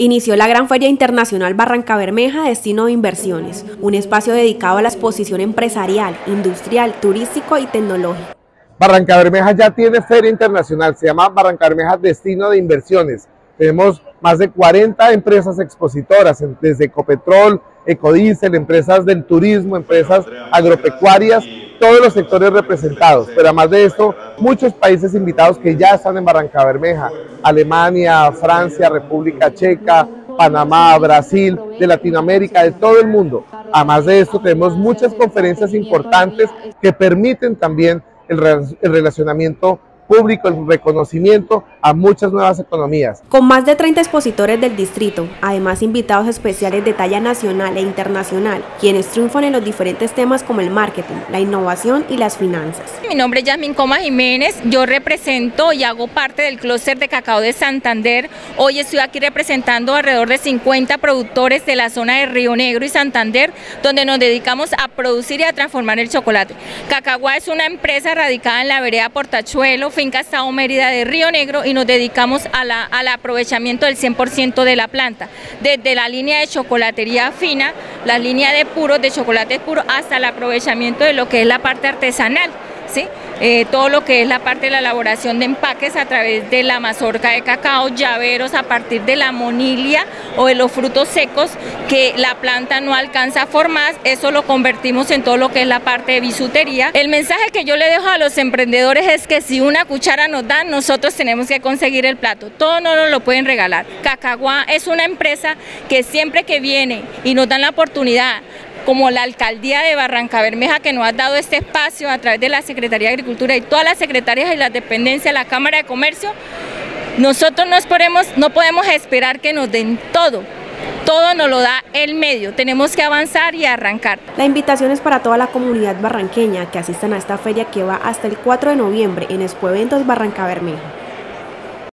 Inició la Gran Feria Internacional Barrancabermeja Destino de Inversiones, un espacio dedicado a la exposición empresarial, industrial, turístico y tecnológico. Barrancabermeja ya tiene feria internacional, se llama Barrancabermeja Destino de Inversiones. Tenemos más de 40 empresas expositoras, desde Ecopetrol, Ecodiesel, empresas del turismo, empresas agropecuarias, todos los sectores representados. Pero además de esto, muchos países invitados que ya están en Barrancabermeja: Alemania, Francia, República Checa, Panamá, Brasil, de Latinoamérica, de todo el mundo. Además de esto, tenemos muchas conferencias importantes que permiten también el relacionamiento público, el reconocimiento a muchas nuevas economías. Con más de 30 expositores del distrito, además invitados especiales de talla nacional e internacional, quienes triunfan en los diferentes temas como el marketing, la innovación y las finanzas. Mi nombre es Yasmin Coma Jiménez, yo represento y hago parte del clúster de cacao de Santander. Hoy estoy aquí representando alrededor de 50 productores de la zona de Río Negro y Santander, donde nos dedicamos a producir y a transformar el chocolate. Cacahua es una empresa radicada en la vereda Portachuelo, finca estado Mérida de Río Negro, y nos dedicamos al aprovechamiento del 100% de la planta, desde la línea de chocolatería fina, la línea de puros, de chocolates puros, hasta el aprovechamiento de lo que es la parte artesanal, ¿sí? Todo lo que es la parte de la elaboración de empaques a través de la mazorca de cacao, llaveros a partir de la monilia o de los frutos secos que la planta no alcanza a formar, eso lo convertimos en todo lo que es la parte de bisutería. El mensaje que yo le dejo a los emprendedores es que si una cuchara nos dan, nosotros tenemos que conseguir el plato, todo no nos lo pueden regalar. Cacahua es una empresa que siempre que viene y nos dan la oportunidad, como la alcaldía de Barrancabermeja, que nos ha dado este espacio a través de la Secretaría de Agricultura y todas las secretarias y las dependencias de la Cámara de Comercio, nosotros no podemos esperar que nos den todo. Todo nos lo da el medio, tenemos que avanzar y arrancar. La invitación es para toda la comunidad barranqueña que asistan a esta feria que va hasta el 4 de noviembre en Expoeventos Barrancabermeja.